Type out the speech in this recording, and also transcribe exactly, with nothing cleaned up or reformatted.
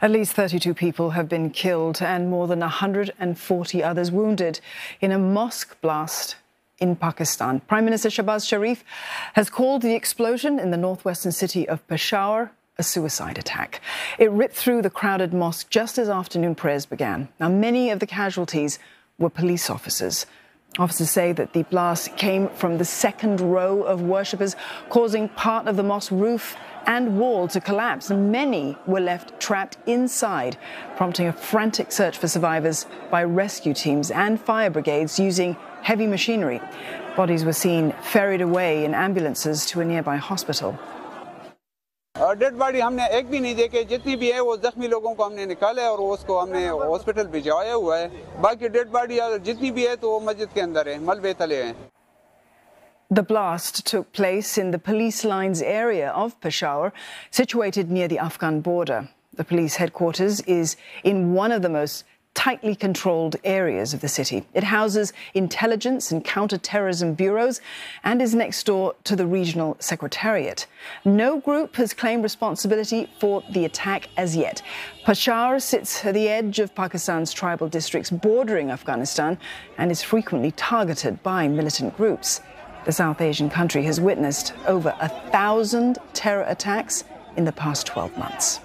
At least thirty-two people have been killed and more than one hundred forty others wounded in a mosque blast in Pakistan. Prime Minister Shehbaz Sharif has called the explosion in the northwestern city of Peshawar a suicide attack. It ripped through the crowded mosque just as afternoon prayers began. Now, many of the casualties were police officers. Officers say that the blast came from the second row of worshippers, causing part of the mosque roof and wall to collapse. And many were left trapped inside, prompting a frantic search for survivors by rescue teams and fire brigades using heavy machinery. Bodies were seen ferried away in ambulances to a nearby hospital. Dead body हमने एक भी नहीं देखे, जितनी भी है वो जख्मी लोगों को हमने निकाला है और उसको हमने हॉस्पिटल भिजवाया हुआ है। बाकी डेड बॉडी जितनी भी है तो वो मस्जिद के अंदर है, मलबे तले हैं। The blast took place in the police lines area of Peshawar, situated near the Afghan border. The police headquarters is in one of the most tightly controlled areas of the city. It houses intelligence and counter-terrorism bureaus and is next door to the regional secretariat. No group has claimed responsibility for the attack as yet. Peshawar sits at the edge of Pakistan's tribal districts bordering Afghanistan and is frequently targeted by militant groups. The South Asian country has witnessed over a thousand terror attacks in the past twelve months.